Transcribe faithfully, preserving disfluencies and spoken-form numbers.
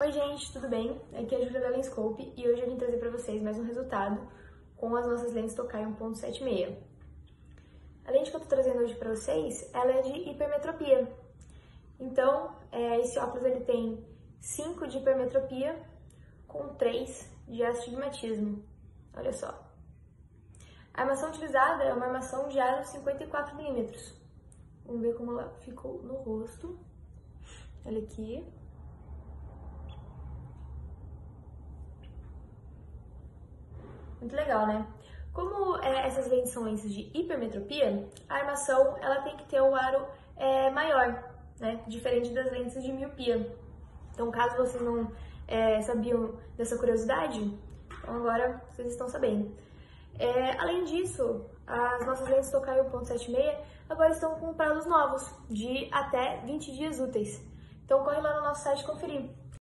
Oi gente, tudo bem? Aqui é a Júlia da Lenscope e hoje eu vim trazer para vocês mais um resultado com as nossas lentes tokai um ponto setenta e seis. A lente que eu estou trazendo hoje para vocês, ela é de hipermetropia. Então, é, esse óculos ele tem cinco de hipermetropia com três de astigmatismo. Olha só. A armação utilizada é uma armação de aro cinquenta e quatro milímetros. Vamos ver como ela ficou no rosto. Olha aqui. Muito legal, né? Como é, essas lentes são lentes de hipermetropia, a armação ela tem que ter um aro é, maior, né? Diferente das lentes de miopia. Então, caso vocês não é, sabiam dessa curiosidade, então agora vocês estão sabendo. É, além disso, as nossas lentes tokai um ponto setenta e seis agora estão com prazos novos, de até vinte dias úteis. Então, corre lá no nosso site conferir.